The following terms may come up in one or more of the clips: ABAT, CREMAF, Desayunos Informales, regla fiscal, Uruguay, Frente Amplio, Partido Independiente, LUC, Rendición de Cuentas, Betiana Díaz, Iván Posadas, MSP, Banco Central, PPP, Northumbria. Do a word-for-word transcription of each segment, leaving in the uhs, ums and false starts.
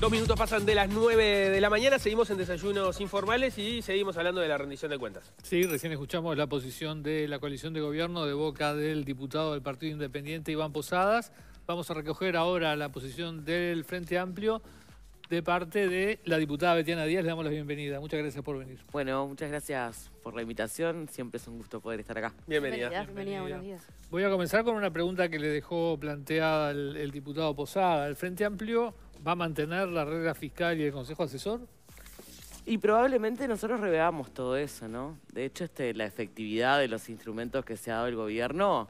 Dos minutos pasan de las nueve de la mañana, seguimos en Desayunos Informales y seguimos hablando de la rendición de cuentas. Sí, recién escuchamos la posición de la coalición de gobierno de boca del diputado del Partido Independiente, Iván Posadas. Vamos a recoger ahora la posición del Frente Amplio de parte de la diputada Betiana Díaz. Le damos la bienvenida. Muchas gracias por venir. Bueno, muchas gracias por la invitación. Siempre es un gusto poder estar acá. Bienvenida. Bienvenida, bienvenida, buenos días. Voy a comenzar con una pregunta que le dejó planteada el, el diputado Posada. ¿El Frente Amplio va a mantener la regla fiscal y el Consejo Asesor? Y probablemente nosotros reveamos todo eso, ¿no? De hecho, este, la efectividad de los instrumentos que se ha dado el gobierno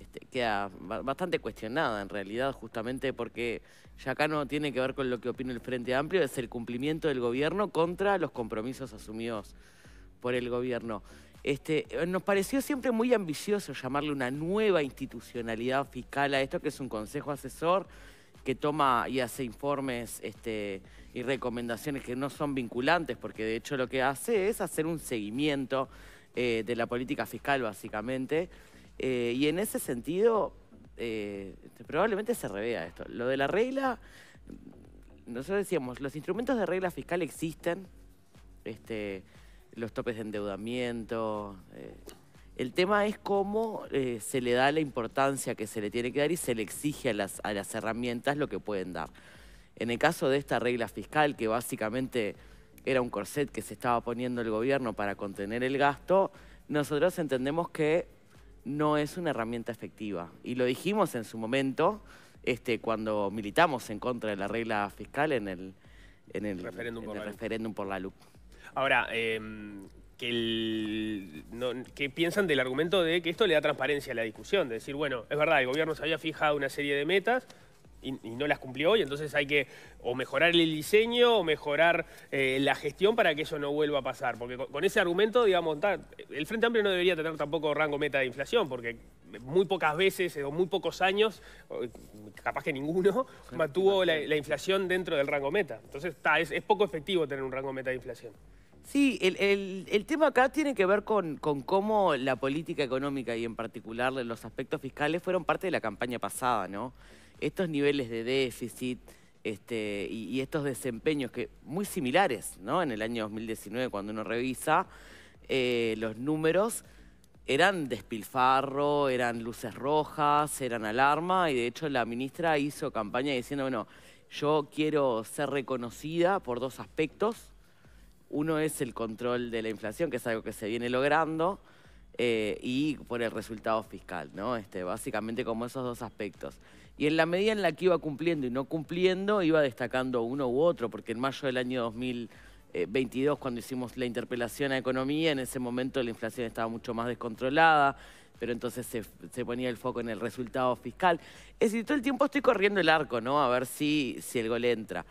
este, queda bastante cuestionada, en realidad, justamente porque ya acá no tiene que ver con lo que opina el Frente Amplio, es el cumplimiento del gobierno contra los compromisos asumidos por el gobierno. Este, nos pareció siempre muy ambicioso llamarle una nueva institucionalidad fiscal a esto, que es un Consejo Asesor que toma y hace informes este, y recomendaciones que no son vinculantes, porque de hecho lo que hace es hacer un seguimiento eh, de la política fiscal, básicamente. Eh, y en ese sentido, eh, probablemente se revea esto. Lo de la regla, nosotros decíamos, los instrumentos de regla fiscal existen, este, los topes de endeudamiento. Eh, El tema es cómo eh, se le da la importancia que se le tiene que dar y se le exige a las, a las herramientas lo que pueden dar. En el caso de esta regla fiscal, que básicamente era un corset que se estaba poniendo el gobierno para contener el gasto, nosotros entendemos que no es una herramienta efectiva. Y lo dijimos en su momento, este, cuando militamos en contra de la regla fiscal en el, en el, referéndum, en por el referéndum por la L U C. Ahora, eh... Que, el, no, que piensan del argumento de que esto le da transparencia a la discusión, de decir, bueno, es verdad, el gobierno se había fijado una serie de metas y, y no las cumplió hoy, entonces hay que o mejorar el diseño o mejorar eh, la gestión para que eso no vuelva a pasar, porque con, con ese argumento, digamos, ta, el Frente Amplio no debería tener tampoco rango meta de inflación, porque muy pocas veces o muy pocos años, capaz que ninguno, sí, mantuvo la, la inflación dentro del rango meta. Entonces, ta, es, es poco efectivo tener un rango meta de inflación. Sí, el, el, el tema acá tiene que ver con, con cómo la política económica y en particular los aspectos fiscales fueron parte de la campaña pasada, ¿no? Estos niveles de déficit este, y, y estos desempeños que muy similares, ¿no? En el año dos mil diecinueve, cuando uno revisa eh, los números, eran despilfarro, eran luces rojas, eran alarma y de hecho la ministra hizo campaña diciendo, bueno, yo quiero ser reconocida por dos aspectos. Uno es el control de la inflación, que es algo que se viene logrando, eh, y por el resultado fiscal, ¿no? Este, básicamente como esos dos aspectos. Y en la medida en la que iba cumpliendo y no cumpliendo, iba destacando uno u otro, porque en mayo del año dos mil veintidós, cuando hicimos la interpelación a Economía, en ese momento la inflación estaba mucho más descontrolada, pero entonces se, se ponía el foco en el resultado fiscal. Es decir, todo el tiempo estoy corriendo el arco, ¿no? A ver si, si el gol entra.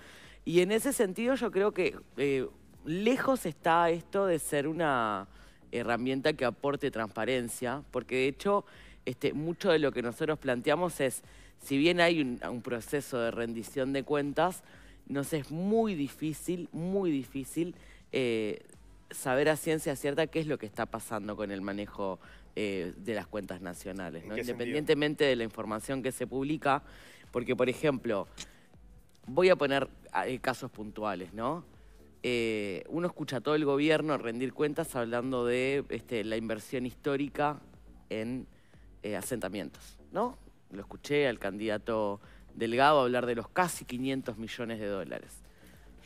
Y en ese sentido yo creo que... Eh, lejos está esto de ser una herramienta que aporte transparencia, porque de hecho este, mucho de lo que nosotros planteamos es, si bien hay un, un proceso de rendición de cuentas, nos es muy difícil, muy difícil eh, saber a ciencia cierta qué es lo que está pasando con el manejo eh, de las cuentas nacionales, ¿no? Independientemente de la información que se publica, porque por ejemplo, voy a poner eh, casos puntuales, ¿no? Eh, uno escucha a todo el gobierno rendir cuentas hablando de este, la inversión histórica en eh, asentamientos, ¿no? Lo escuché al candidato Delgado hablar de los casi quinientos millones de dólares.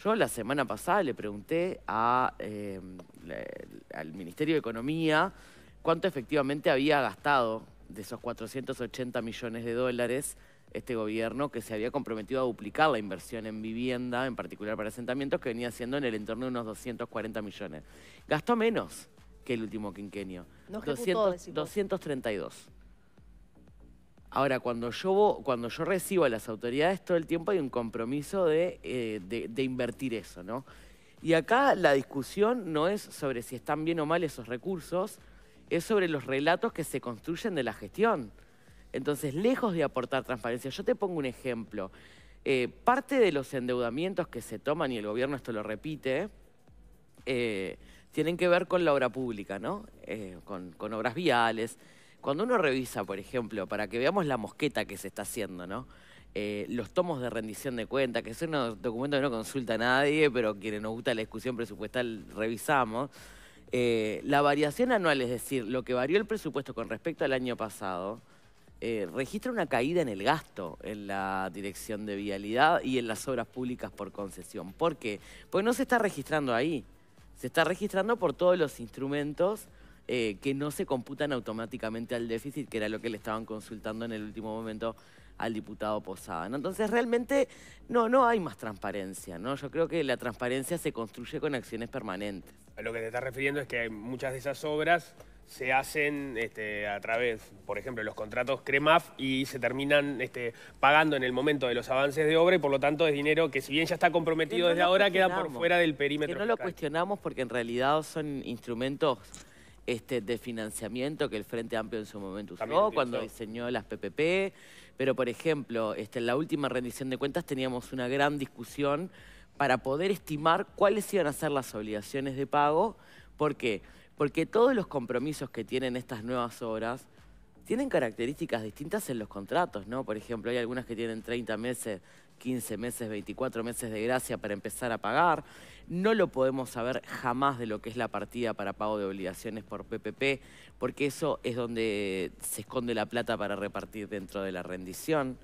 Yo la semana pasada le pregunté a, eh, le, al Ministerio de Economía cuánto efectivamente había gastado de esos cuatrocientos ochenta millones de dólares este gobierno que se había comprometido a duplicar la inversión en vivienda, en particular para asentamientos, que venía siendo en el entorno de unos doscientos cuarenta millones. Gastó menos que el último quinquenio. No ejecutó, doscientos treinta y dos. Ahora, cuando yo, cuando yo recibo a las autoridades, todo el tiempo hay un compromiso de, eh, de, de invertir eso, ¿no? Y acá la discusión no es sobre si están bien o mal esos recursos, es sobre los relatos que se construyen de la gestión. Entonces, lejos de aportar transparencia, yo te pongo un ejemplo. Eh, parte de los endeudamientos que se toman, y el gobierno esto lo repite, eh, tienen que ver con la obra pública, ¿no? Eh, con, con obras viales. Cuando uno revisa, por ejemplo, para que veamos la mosqueta que se está haciendo, ¿no? eh, los tomos de rendición de cuentas, que son unos documentos que no consulta a nadie, pero quienes nos gusta la discusión presupuestal revisamos. Eh, la variación anual, es decir, lo que varió el presupuesto con respecto al año pasado, eh, registra una caída en el gasto en la Dirección de Vialidad y en las obras públicas por concesión. ¿Por qué? Porque no se está registrando ahí. Se está registrando por todos los instrumentos eh, que no se computan automáticamente al déficit, que era lo que le estaban consultando en el último momento al diputado Posadas, ¿no? Entonces realmente no, no hay más transparencia, ¿no? Yo creo que la transparencia se construye con acciones permanentes. A lo que te estás refiriendo es que muchas de esas obras se hacen este, a través, por ejemplo, los contratos CREMAF y se terminan este, pagando en el momento de los avances de obra y por lo tanto es dinero que si bien ya está comprometido desde ahora queda por fuera del perímetro. Que no lo cuestionamos porque en realidad son instrumentos este, de financiamiento que el Frente Amplio en su momento usó cuando diseñó las P P P, pero por ejemplo, este, en la última rendición de cuentas teníamos una gran discusión para poder estimar cuáles iban a ser las obligaciones de pago. ¿Por qué? Porque todos los compromisos que tienen estas nuevas obras tienen características distintas en los contratos, ¿no? Por ejemplo, hay algunas que tienen treinta meses, quince meses, veinticuatro meses de gracia para empezar a pagar. No lo podemos saber jamás de lo que es la partida para pago de obligaciones por P P P, porque eso es donde se esconde la plata para repartir dentro de la rendición.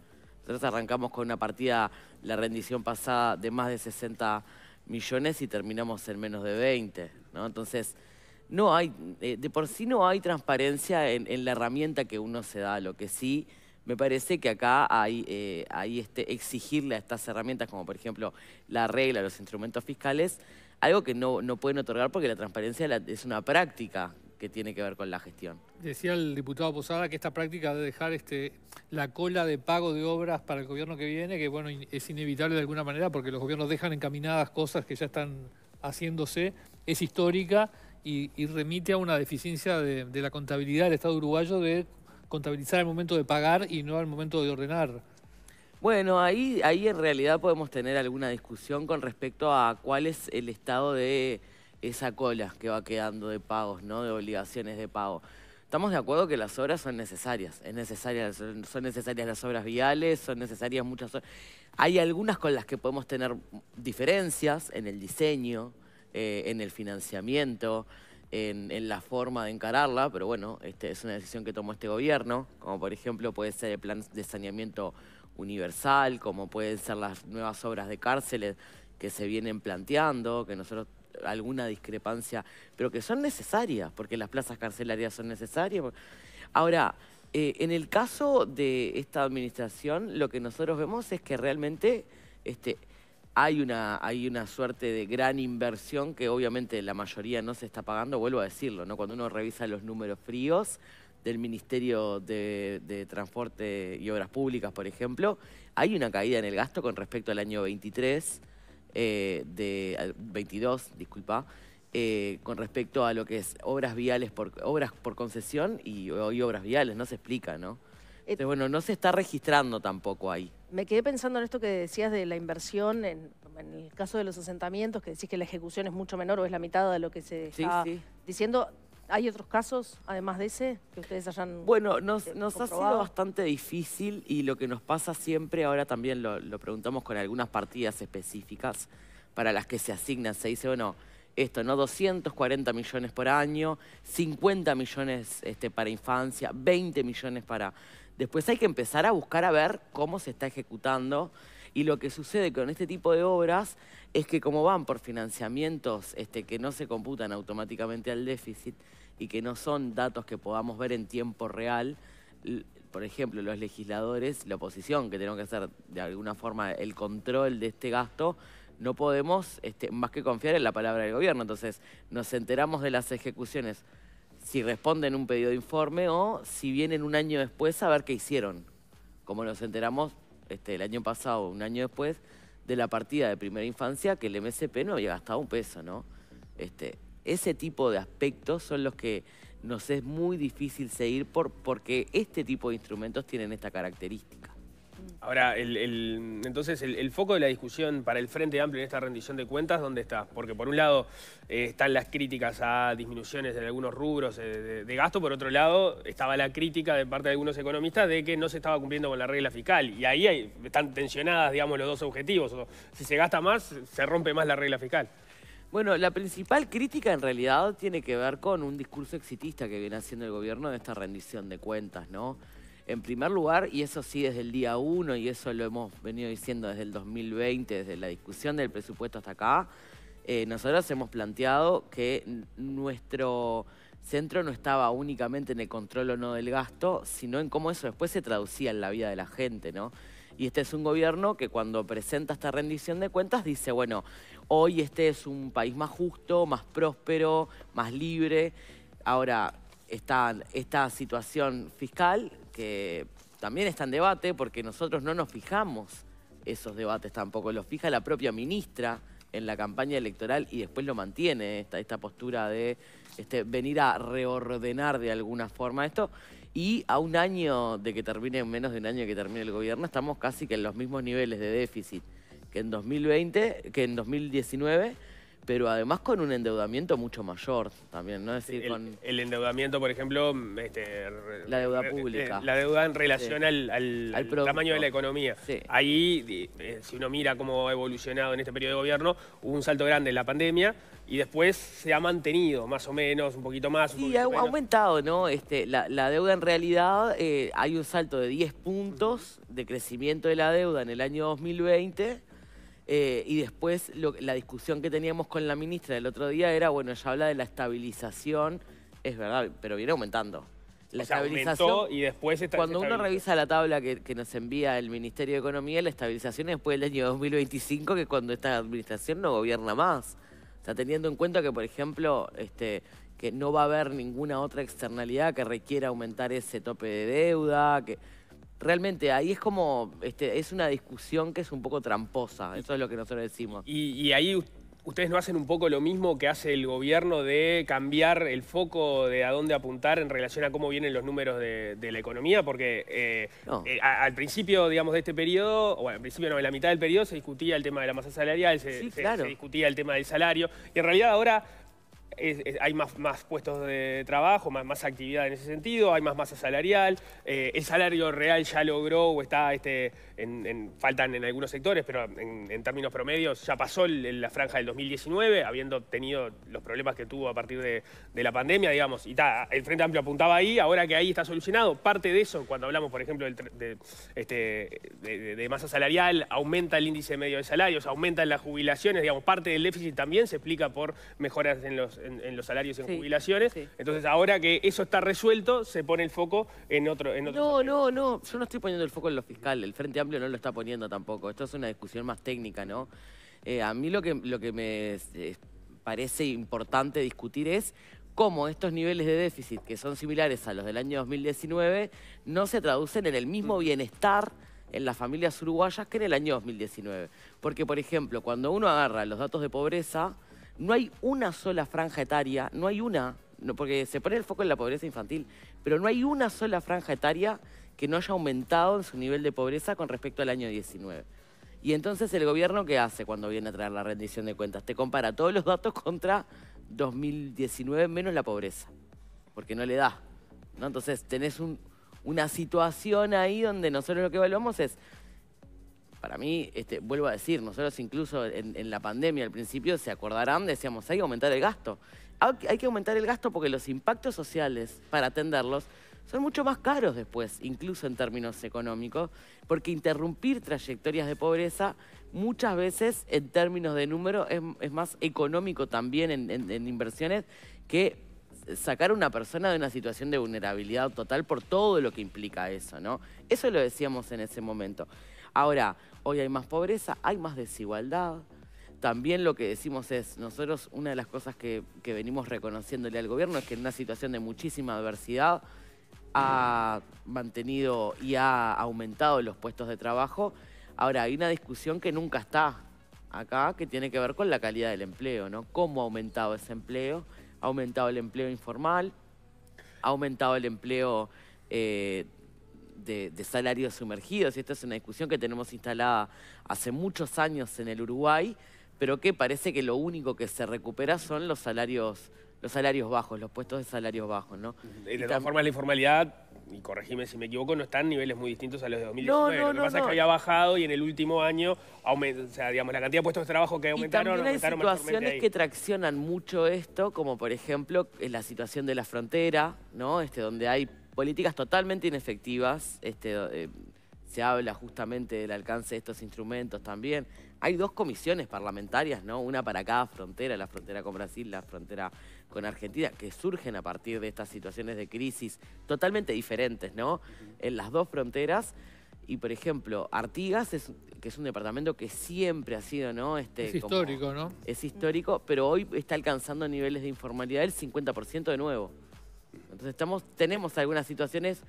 Nosotros arrancamos con una partida, la rendición pasada, de más de sesenta millones y terminamos en menos de veinte, ¿no? Entonces, no hay, de por sí no hay transparencia en, en la herramienta que uno se da. Lo que sí me parece que acá hay, eh, hay este, exigirle a estas herramientas, como por ejemplo la regla, los instrumentos fiscales, algo que no, no pueden otorgar porque la transparencia es una práctica que tiene que ver con la gestión. Decía el diputado Posadas que esta práctica de dejar este, la cola de pago de obras para el gobierno que viene, que bueno, es inevitable de alguna manera porque los gobiernos dejan encaminadas cosas que ya están haciéndose, es histórica y, y remite a una deficiencia de, de la contabilidad del Estado uruguayo de contabilizar al momento de pagar y no al momento de ordenar. Bueno, ahí, ahí en realidad podemos tener alguna discusión con respecto a cuál es el estado de esa cola que va quedando de pagos, ¿no? De obligaciones de pago. Estamos de acuerdo que las obras son necesarias, es necesaria, son necesarias las obras viales, son necesarias muchas obras. Hay algunas con las que podemos tener diferencias en el diseño, eh, en el financiamiento, en, en la forma de encararla, pero bueno, este, es una decisión que tomó este gobierno, como por ejemplo puede ser el plan de saneamiento universal, como pueden ser las nuevas obras de cárceles que se vienen planteando, que nosotros alguna discrepancia, pero que son necesarias, porque las plazas carcelarias son necesarias. Ahora, eh, en el caso de esta administración, lo que nosotros vemos es que realmente este, hay, una, hay una suerte de gran inversión que obviamente la mayoría no se está pagando, vuelvo a decirlo, ¿no? Cuando uno revisa los números fríos del Ministerio de, de Transporte y Obras Públicas, por ejemplo, hay una caída en el gasto con respecto al año veintitrés, Eh, de veintidós, disculpa, eh, con respecto a lo que es obras viales por obras por concesión y, y obras viales, no se explica, ¿no? Entonces, bueno, no se está registrando tampoco ahí. Me quedé pensando en esto que decías de la inversión, en, en el caso de los asentamientos, que decís que la ejecución es mucho menor o es la mitad de lo que se está sí, sí. diciendo. ¿Hay otros casos, además de ese, que ustedes hayan Bueno, nos, nos ha sido bastante difícil y lo que nos pasa siempre, ahora también lo, lo preguntamos con algunas partidas específicas para las que se asignan, se dice, bueno, esto, ¿no? doscientos cuarenta millones por año, cincuenta millones este, para infancia, veinte millones para... Después hay que empezar a buscar a ver cómo se está ejecutando. Y lo que sucede con este tipo de obras es que como van por financiamientos este, que no se computan automáticamente al déficit y que no son datos que podamos ver en tiempo real, por ejemplo, los legisladores, la oposición, que tenemos que hacer de alguna forma el control de este gasto, no podemos este, más que confiar en la palabra del gobierno. Entonces nos enteramos de las ejecuciones, si responden un pedido de informe o si vienen un año después a ver qué hicieron, como nos enteramos Este, el año pasado, un año después, de la partida de primera infancia, que el M S P no había gastado un peso, ¿no? Este, ese tipo de aspectos son los que nos es muy difícil seguir por, porque este tipo de instrumentos tienen esta característica. Ahora, el, el, entonces, el, el foco de la discusión para el Frente Amplio en esta rendición de cuentas, ¿dónde está? Porque por un lado eh, están las críticas a disminuciones en algunos rubros eh, de, de gasto, por otro lado estaba la crítica de parte de algunos economistas de que no se estaba cumpliendo con la regla fiscal. Y ahí hay, están tensionadas, digamos, los dos objetivos. O, si se gasta más, se rompe más la regla fiscal. Bueno, la principal crítica en realidad tiene que ver con un discurso exitista que viene haciendo el gobierno en esta rendición de cuentas, ¿no? En primer lugar, y eso sí desde el día uno, y eso lo hemos venido diciendo desde el dos mil veinte, desde la discusión del presupuesto hasta acá, eh, nosotros hemos planteado que nuestro centro no estaba únicamente en el control o no del gasto, sino en cómo eso después se traducía en la vida de la gente, ¿no? Y este es un gobierno que cuando presenta esta rendición de cuentas dice, bueno, hoy este es un país más justo, más próspero, más libre. Ahora, está esta situación fiscal que también está en debate porque nosotros no nos fijamos esos debates tampoco. Los fija la propia ministra en la campaña electoral y después lo mantiene, esta, esta postura de este, venir a reordenar de alguna forma esto. Y a un año de que termine, menos de un año de que termine el gobierno, estamos casi que en los mismos niveles de déficit que en dos mil veinte, que en dos mil diecinueve, pero además con un endeudamiento mucho mayor también, ¿no? Es decir, el, con... el endeudamiento, por ejemplo, este, la deuda re, pública. La deuda en relación sí. al, al, al tamaño de la economía. Sí. Ahí, si uno mira cómo ha evolucionado en este periodo de gobierno, hubo un salto grande en la pandemia. Y después se ha mantenido, más o menos, un poquito más. Sí, ha menos. aumentado, ¿no? Este, la, la deuda en realidad, eh, hay un salto de diez puntos de crecimiento de la deuda en el año dos mil veinte. Eh, y después lo, la discusión que teníamos con la ministra el otro día era, bueno, ella habla de la estabilización. Es verdad, pero viene aumentando. La o sea, estabilización, y después está cuando uno revisa la tabla que, que nos envía el Ministerio de Economía, la estabilización es después del año dos mil veinticinco, que cuando esta administración no gobierna más. O sea, teniendo en cuenta que, por ejemplo, este, que no va a haber ninguna otra externalidad que requiera aumentar ese tope de deuda, que realmente ahí es como, este, es una discusión que es un poco tramposa, eso es lo que nosotros decimos. Y, y ahí ustedes no hacen un poco lo mismo que hace el gobierno de cambiar el foco de a dónde apuntar en relación a cómo vienen los números de, de la economía, porque eh, no. eh, a, al principio, digamos, de este periodo, o bueno, al principio no, en la mitad del periodo se discutía el tema de la masa salarial, se, sí, se, claro. se discutía el tema del salario, y en realidad ahora es, es, hay más, más puestos de trabajo, más, más actividad en ese sentido, hay más masa salarial, eh, el salario real ya logró o está, este, en, en, faltan en algunos sectores, pero en, en términos promedios ya pasó el, la franja del dos mil diecinueve, habiendo tenido los problemas que tuvo a partir de, de la pandemia, digamos, y ta, el Frente Amplio apuntaba ahí, ahora que ahí está solucionado, parte de eso, cuando hablamos, por ejemplo, del, de, este, de, de masa salarial, aumenta el índice medio de salarios, aumentan las jubilaciones, digamos, parte del déficit también se explica por mejoras en los En, en los salarios en sí, jubilaciones. Sí. Entonces, ahora que eso está resuelto, se pone el foco en otro... En otro no, sentido. no, no. Yo no estoy poniendo el foco en lo fiscal. El Frente Amplio no lo está poniendo tampoco. Esto es una discusión más técnica, ¿no? Eh, a mí lo que, lo que me eh, parece importante discutir es cómo estos niveles de déficit, que son similares a los del año dos mil diecinueve, no se traducen en el mismo bienestar en las familias uruguayas que en el año dos mil diecinueve. Porque, por ejemplo, cuando uno agarra los datos de pobreza... No hay una sola franja etaria, no hay una, no, porque se pone el foco en la pobreza infantil, pero no hay una sola franja etaria que no haya aumentado en su nivel de pobreza con respecto al año diecinueve. Y entonces el gobierno, ¿qué hace cuando viene a traer la rendición de cuentas? Te compara todos los datos contra dos mil diecinueve menos la pobreza, porque no le da, ¿no? Entonces tenés un, una situación ahí donde nosotros lo que evaluamos es... Para mí, este, vuelvo a decir, nosotros incluso en, en la pandemia al principio, se acordarán, decíamos, hay que aumentar el gasto. Hay que aumentar el gasto porque los impactos sociales para atenderlos son mucho más caros después, incluso en términos económicos, porque interrumpir trayectorias de pobreza muchas veces en términos de número es, es más económico también en, en, en inversiones que sacar a una persona de una situación de vulnerabilidad total por todo lo que implica eso, ¿no? Eso lo decíamos en ese momento. Ahora, hoy hay más pobreza, hay más desigualdad. También lo que decimos es, nosotros una de las cosas que, que venimos reconociéndole al gobierno es que en una situación de muchísima adversidad ha mantenido y ha aumentado los puestos de trabajo. Ahora, hay una discusión que nunca está acá, que tiene que ver con la calidad del empleo, ¿no? ¿Cómo ha aumentado ese empleo? Ha aumentado el empleo informal, ha aumentado el empleo... Eh, de, de salarios sumergidos, y esta es una discusión que tenemos instalada hace muchos años en el Uruguay, pero que parece que lo único que se recupera son los salarios, los salarios bajos, los puestos de salarios bajos, ¿no? De todas formas, la informalidad, y corregime si me equivoco, no están en niveles muy distintos a los de dos mil diecinueve. No, no, lo que no, pasa no. es que había bajado y en el último año, aumenta, o sea, digamos, la cantidad de puestos de trabajo que aumentaron... Y también hay situaciones que traccionan mucho esto, como por ejemplo la situación de la frontera, ¿no? Este, donde hay políticas totalmente inefectivas, este, eh, se habla justamente del alcance de estos instrumentos también. Hay dos comisiones parlamentarias, ¿no? Una para cada frontera, la frontera con Brasil, la frontera con Argentina, que surgen a partir de estas situaciones de crisis totalmente diferentes, ¿no? Uh-huh. En las dos fronteras. Y, por ejemplo, Artigas, es, que es un departamento que siempre ha sido, ¿no? Este, es histórico, como, ¿no? Es histórico, pero hoy está alcanzando niveles de informalidad del cincuenta por ciento de nuevo. Entonces estamos, tenemos algunas situaciones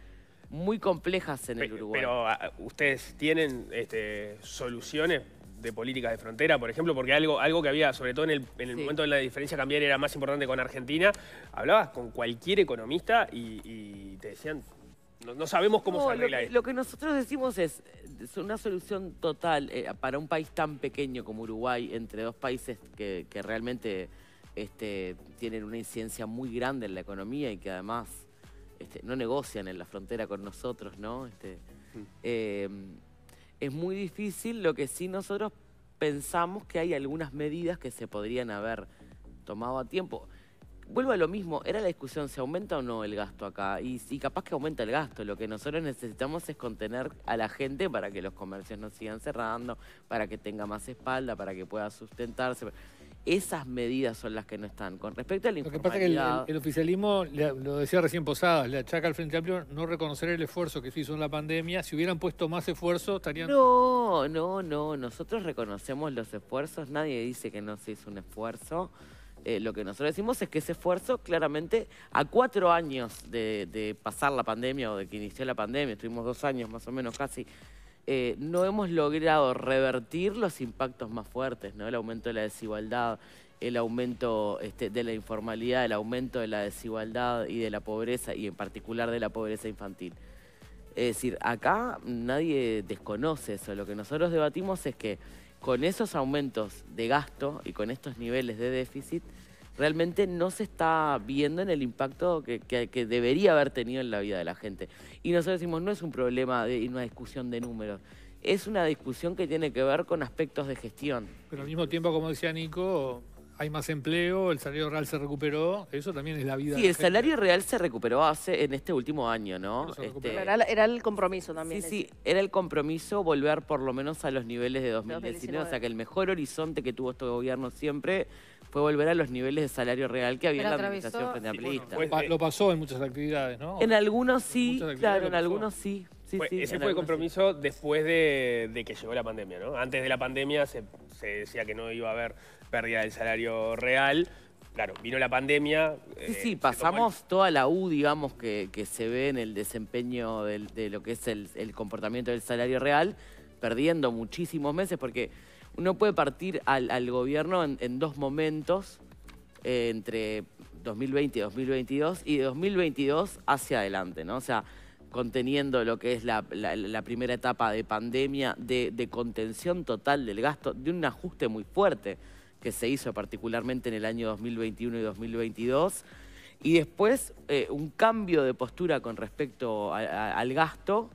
muy complejas en el Uruguay. Pero, ¿ustedes tienen este, soluciones de políticas de frontera, por ejemplo? Porque algo, algo que había, sobre todo en el, en el sí. momento de la diferencia cambiaria, era más importante con Argentina. Hablabas con cualquier economista y, y te decían, no, no sabemos cómo no, se arregla lo que, esto. Lo que nosotros decimos es, es una solución total eh, para un país tan pequeño como Uruguay, entre dos países que, que realmente este, tienen una incidencia muy grande en la economía y que además este, no negocian en la frontera con nosotros, ¿no? Este, mm. eh, Es muy difícil, lo que sí nosotros pensamos que hay algunas medidas que se podrían haber tomado a tiempo. Vuelvo a lo mismo, era la discusión, ¿se aumenta o no el gasto acá? Y, y capaz que aumenta el gasto, lo que nosotros necesitamos es contener a la gente para que los comercios no sigan cerrando, para que tenga más espalda, para que pueda sustentarse. Esas medidas son las que no están. Con respecto a la informalidad... Lo que pasa es que el, el, el oficialismo, lo decía recién Posadas, le achaca al Frente Amplio no reconocer el esfuerzo que se hizo en la pandemia. Si hubieran puesto más esfuerzo, estarían... No, no, no. Nosotros reconocemos los esfuerzos. Nadie dice que no se hizo un esfuerzo. Eh, lo que nosotros decimos es que ese esfuerzo, claramente, a cuatro años de, de pasar la pandemia o de que inició la pandemia, estuvimos dos años más o menos casi... Eh, no hemos logrado revertir los impactos más fuertes, ¿no? El aumento de la desigualdad, el aumento este, de la informalidad, el aumento de la desigualdad y de la pobreza, y en particular de la pobreza infantil. Es decir, acá nadie desconoce eso. Lo que nosotros debatimos es que con esos aumentos de gasto y con estos niveles de déficit, realmente no se está viendo en el impacto que, que, que debería haber tenido en la vida de la gente. Y nosotros decimos, no es un problema de una discusión de números, es una discusión que tiene que ver con aspectos de gestión. Pero al mismo tiempo, como decía Nico, hay más empleo, el salario real se recuperó, eso también es la vida sí, de la gente. Sí, el salario real se recuperó hace en este último año, ¿no? Este, era, era el compromiso también. Sí, sí, era el compromiso volver por lo menos a los niveles de dos mil diecinueve, o sea que el mejor horizonte que tuvo este gobierno siempre... fue volver a los niveles de salario real que había pero en la atravesó... administración frente amplista. Sí, bueno, pues, lo pasó en muchas actividades, ¿no? En algunos sí, en claro, en algunos sí. sí, pues, sí ese fue el compromiso sí. después de, de que llegó la pandemia, ¿no? Antes de la pandemia se, se decía que no iba a haber pérdida del salario real. Claro, vino la pandemia... Eh, sí, sí, pasamos el... toda la U, digamos, que, que se ve en el desempeño del, de lo que es el, el comportamiento del salario real, perdiendo muchísimos meses porque... Uno puede partir al, al gobierno en, en dos momentos, eh, entre dos mil veinte y dos mil veintidós, y de dos mil veintidós hacia adelante, ¿no? O sea, conteniendo lo que es la, la, la primera etapa de pandemia, de, de contención total del gasto, de un ajuste muy fuerte que se hizo particularmente en el año dos mil veintiuno y dos mil veintidós, y después eh, un cambio de postura con respecto a, a, al gasto,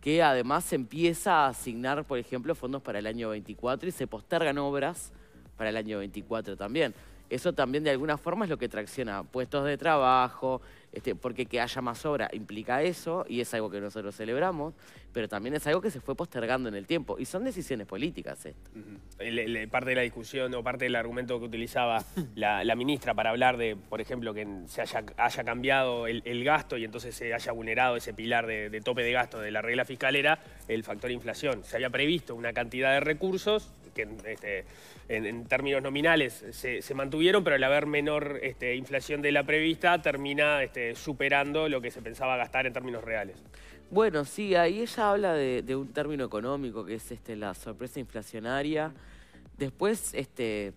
que además se empieza a asignar, por ejemplo, fondos para el año veinticuatro y se postergan obras para el año veinticuatro también. Eso también de alguna forma es lo que tracciona puestos de trabajo, este, porque que haya más obra implica eso y es algo que nosotros celebramos, pero también es algo que se fue postergando en el tiempo y son decisiones políticas esto. Uh-huh. le, le, parte de la discusión o parte del argumento que utilizaba la, la ministra para hablar de, por ejemplo, que se haya, haya cambiado el, el gasto y entonces se haya vulnerado ese pilar de, de tope de gasto de la regla fiscal era el factor inflación. Se había previsto una cantidad de recursos que en, este, en, en términos nominales se, se mantuvieron, pero al haber menor este, inflación de la prevista termina este, superando lo que se pensaba gastar en términos reales. Bueno, sí, ahí ella habla de, de un término económico que es este, la sorpresa inflacionaria. Después este,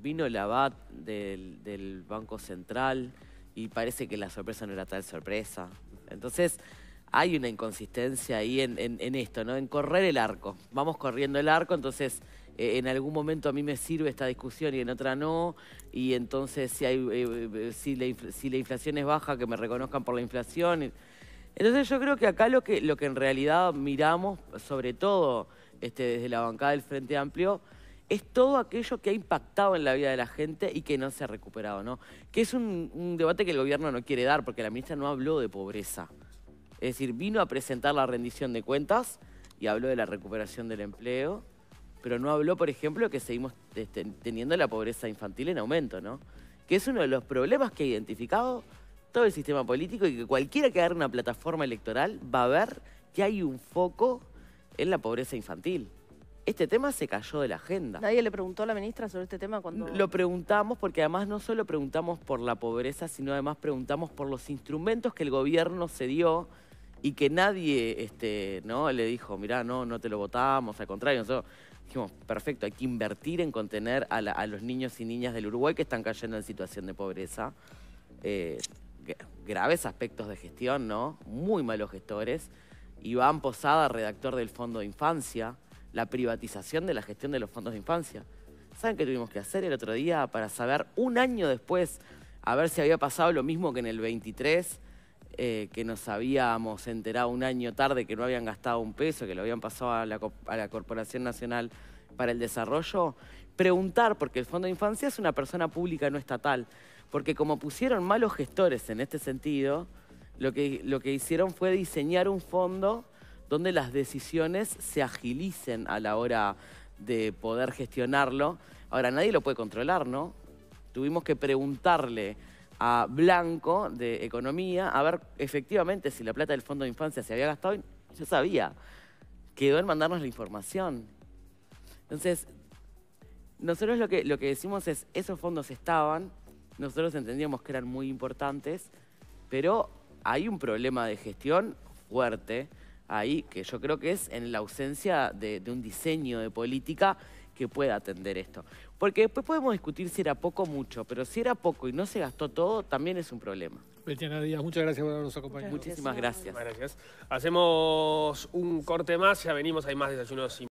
vino el A B A T del, del Banco Central y parece que la sorpresa no era tal sorpresa. Entonces... hay una inconsistencia ahí en, en, en esto, ¿no? En correr el arco. Vamos corriendo el arco, entonces eh, en algún momento a mí me sirve esta discusión y en otra no, y entonces si, hay, eh, si, la, si la inflación es baja, que me reconozcan por la inflación. Entonces yo creo que acá lo que, lo que en realidad miramos, sobre todo este, desde la bancada del Frente Amplio, es todo aquello que ha impactado en la vida de la gente y que no se ha recuperado, ¿no? Que es un, un debate que el gobierno no quiere dar, porque la ministra no habló de pobreza. Es decir, vino a presentar la rendición de cuentas y habló de la recuperación del empleo, pero no habló, por ejemplo, que seguimos este, teniendo la pobreza infantil en aumento, ¿no? Que es uno de los problemas que ha identificado todo el sistema político y que cualquiera que agarre una plataforma electoral va a ver que hay un foco en la pobreza infantil. Este tema se cayó de la agenda. ¿Nadie le preguntó a la ministra sobre este tema cuando...? Lo preguntamos porque además no solo preguntamos por la pobreza, sino además preguntamos por los instrumentos que el gobierno se dio y que nadie este, ¿no? le dijo, mirá, no, no te lo votamos, al contrario, nosotros dijimos, perfecto, hay que invertir en contener a, la, a los niños y niñas del Uruguay que están cayendo en situación de pobreza. Eh, graves aspectos de gestión, ¿no? Muy malos gestores. Iván Posadas, redactor del Fondo de Infancia, la privatización de la gestión de los fondos de infancia. ¿Saben qué tuvimos que hacer el otro día para saber un año después a ver si había pasado lo mismo que en el veintitrés, eh, que nos habíamos enterado un año tarde que no habían gastado un peso, que lo habían pasado a la, a la Corporación Nacional para el Desarrollo? Preguntar, porque el Fondo de Infancia es una persona pública no estatal, porque como pusieron malos gestores en este sentido, lo que, lo que hicieron fue diseñar un fondo donde las decisiones se agilicen a la hora de poder gestionarlo. Ahora, nadie lo puede controlar, ¿no? Tuvimos que preguntarle a Blanco, de Economía, a ver efectivamente si la plata del Fondo de Infancia se había gastado. Yo sabía. Quedó en mandarnos la información. Entonces, nosotros lo que, lo que decimos es, esos fondos estaban, nosotros entendíamos que eran muy importantes, pero hay un problema de gestión fuerte ahí, que yo creo que es en la ausencia de, de un diseño de política que pueda atender esto. Porque después podemos discutir si era poco o mucho, pero si era poco y no se gastó todo, también es un problema. Betiana Díaz, muchas gracias por habernos acompañado. Muchísimas gracias. Gracias. Hacemos un corte más, ya venimos, hay más desayunos.